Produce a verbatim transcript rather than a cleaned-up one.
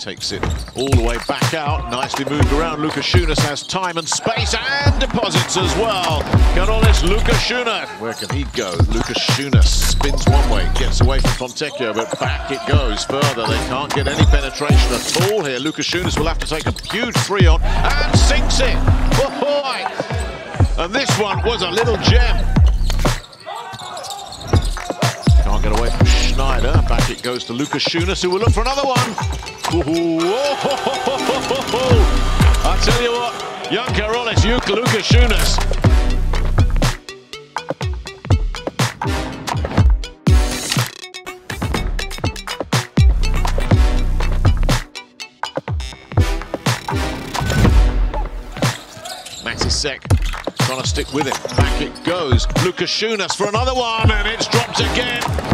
takes it all the way back out. Nicely moved around. Lucas Shunas has time and space and deposits as well. Karolis, Lucas Shunas. Where can he go? Lucas Shunas spins one way, gets away from Pontechio, but back it goes further. They can't get any penetration at all here. Lucas Shunas will have to take a huge three on and sinks it. And this one was a little gem. Can't get away from Schneider. Back it goes to Lucas Shunas, who will look for another one. Ooh, oh, ho, ho, ho, ho, ho. I tell you what, Jan Karolis, Lucas Shunas. Matisek trying to stick with it. Back it goes. Lucas Shunas for another one, and it's dropped again.